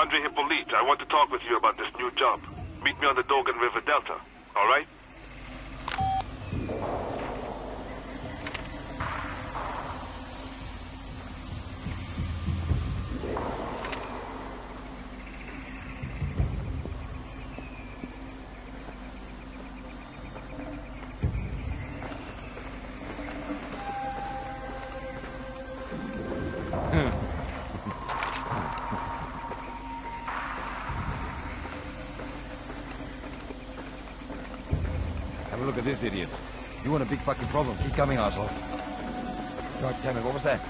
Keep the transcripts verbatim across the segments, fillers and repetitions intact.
Andre Hippolyte. I want to talk with you about this new job. Meet me on the Dogon River Delta, all right? Look at this idiot. You want a big fucking problem. Keep coming, asshole. God damn it, what was that?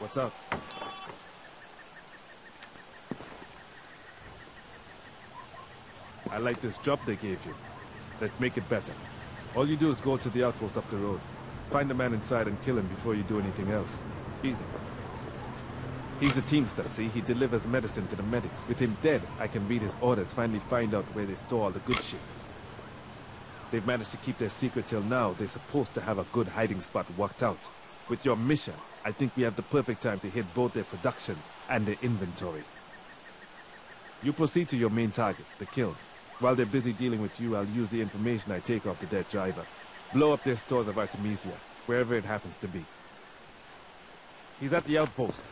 What's up? I like this job they gave you. Let's make it better. All you do is go to the outpost up the road. Find the man inside and kill him before you do anything else. Easy. He's a teamster, see? He delivers medicine to the medics. With him dead, I can read his orders, finally find out where they store all the good shit. They've managed to keep their secret till now. They're supposed to have a good hiding spot worked out. With your mission, I think we have the perfect time to hit both their production and their inventory. You proceed to your main target, the kilns. While they're busy dealing with you, I'll use the information I take off the dead driver. Blow up their stores of Artemisia, wherever it happens to be. He's at the outpost.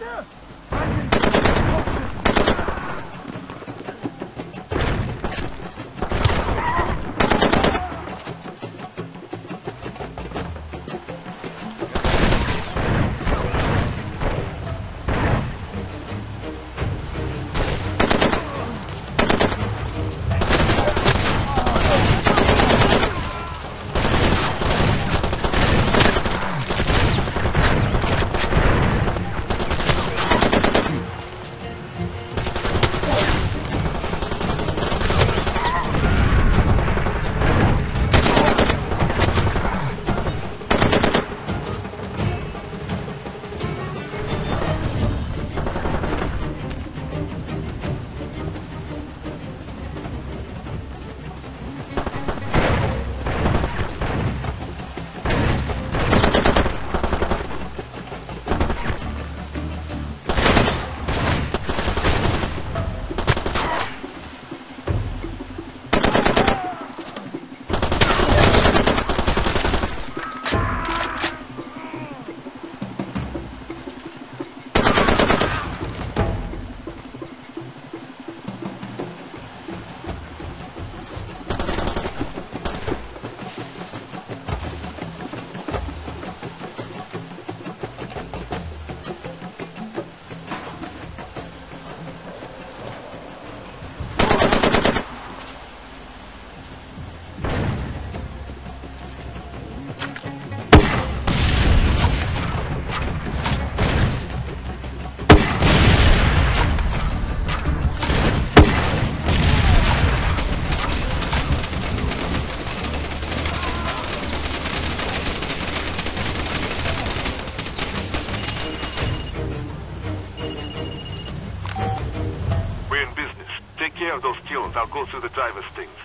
right there. Those kills, I'll go through the driver's things.